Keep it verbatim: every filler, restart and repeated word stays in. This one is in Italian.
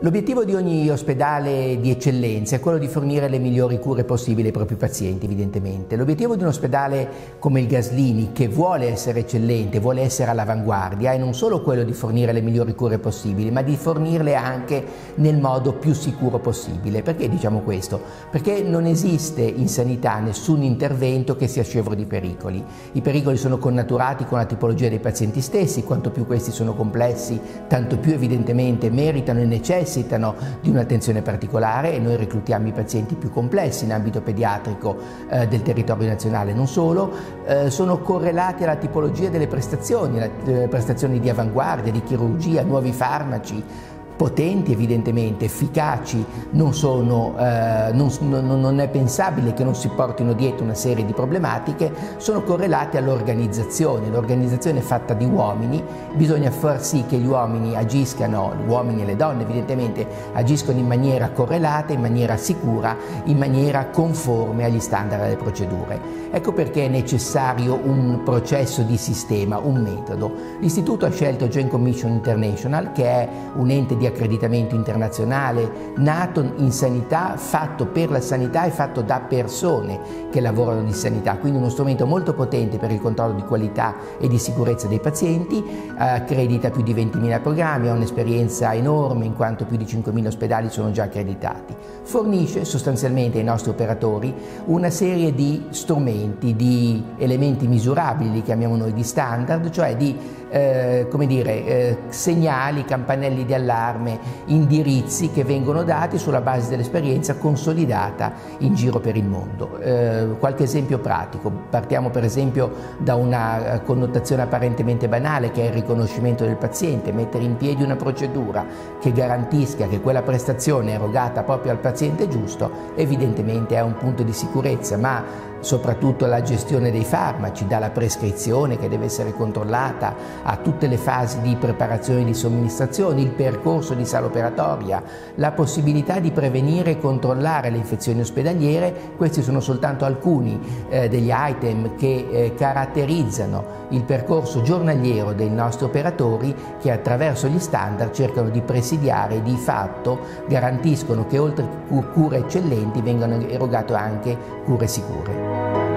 L'obiettivo di ogni ospedale di eccellenza è quello di fornire le migliori cure possibili ai propri pazienti, evidentemente. L'obiettivo di un ospedale come il Gaslini, che vuole essere eccellente, vuole essere all'avanguardia, è non solo quello di fornire le migliori cure possibili, ma di fornirle anche nel modo più sicuro possibile. Perché diciamo questo? Perché non esiste in sanità nessun intervento che sia scevro di pericoli. I pericoli sono connaturati con la tipologia dei pazienti stessi, quanto più questi sono complessi, tanto più evidentemente meritano e necessitano necessitano di un'attenzione particolare, e noi reclutiamo i pazienti più complessi in ambito pediatrico eh, del territorio nazionale, non solo, eh, sono correlati alla tipologia delle prestazioni, la, eh, prestazioni di avanguardia, di chirurgia, nuovi farmaci, potenti evidentemente, efficaci, non, sono, eh, non, non è pensabile che non si portino dietro una serie di problematiche, sono correlate all'organizzazione, l'organizzazione è fatta di uomini, bisogna far sì che gli uomini agiscano, gli uomini e le donne evidentemente agiscono in maniera correlata, in maniera sicura, in maniera conforme agli standard delle procedure. Ecco perché è necessario un processo di sistema, un metodo. L'Istituto ha scelto Joint Commission International, che è un ente di accreditamento internazionale nato in sanità, fatto per la sanità e fatto da persone che lavorano di sanità, quindi uno strumento molto potente per il controllo di qualità e di sicurezza dei pazienti, accredita più di ventimila programmi, ha un'esperienza enorme in quanto più di cinquemila ospedali sono già accreditati, fornisce sostanzialmente ai nostri operatori una serie di strumenti, di elementi misurabili, li chiamiamo noi di standard, cioè di Eh, come dire, eh, segnali, campanelli di allarme, indirizzi che vengono dati sulla base dell'esperienza consolidata in giro per il mondo. Eh, qualche esempio pratico, partiamo per esempio da una connotazione apparentemente banale che è il riconoscimento del paziente, mettere in piedi una procedura che garantisca che quella prestazione è erogata proprio al paziente giusto, evidentemente è un punto di sicurezza, ma soprattutto la gestione dei farmaci, dalla prescrizione che deve essere controllata a tutte le fasi di preparazione e di somministrazione, il percorso di sala operatoria, la possibilità di prevenire e controllare le infezioni ospedaliere, questi sono soltanto alcuni eh, degli item che eh, caratterizzano il percorso giornaliero dei nostri operatori, che attraverso gli standard cercano di presidiare e di fatto garantiscono che oltre cure eccellenti vengano erogate anche cure sicure.